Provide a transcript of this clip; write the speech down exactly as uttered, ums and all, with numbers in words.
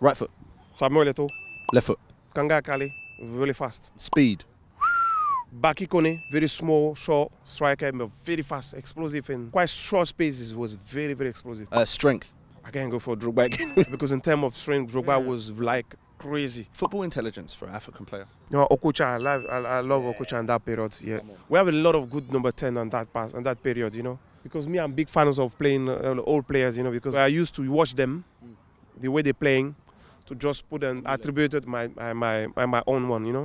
Right foot. Samuel Eto'o. Left foot. Kanga Kali, really fast. Speed. Bakikone, very small, short striker, but very fast, explosive, and quite short spaces. Was very, very explosive. Uh, strength. I can't go for Drogba again because in terms of strength, Drogba was like crazy. Football intelligence for an African player. You know, Okocha, I love, I, I love yeah. Okocha in that period. Yeah, we have a lot of good number ten on that pass, on that period. You know, because me, I'm big fans of playing uh, old players. You know, because I used to watch them, the way they're playing, to just put and attribute it my my my my own one. You know.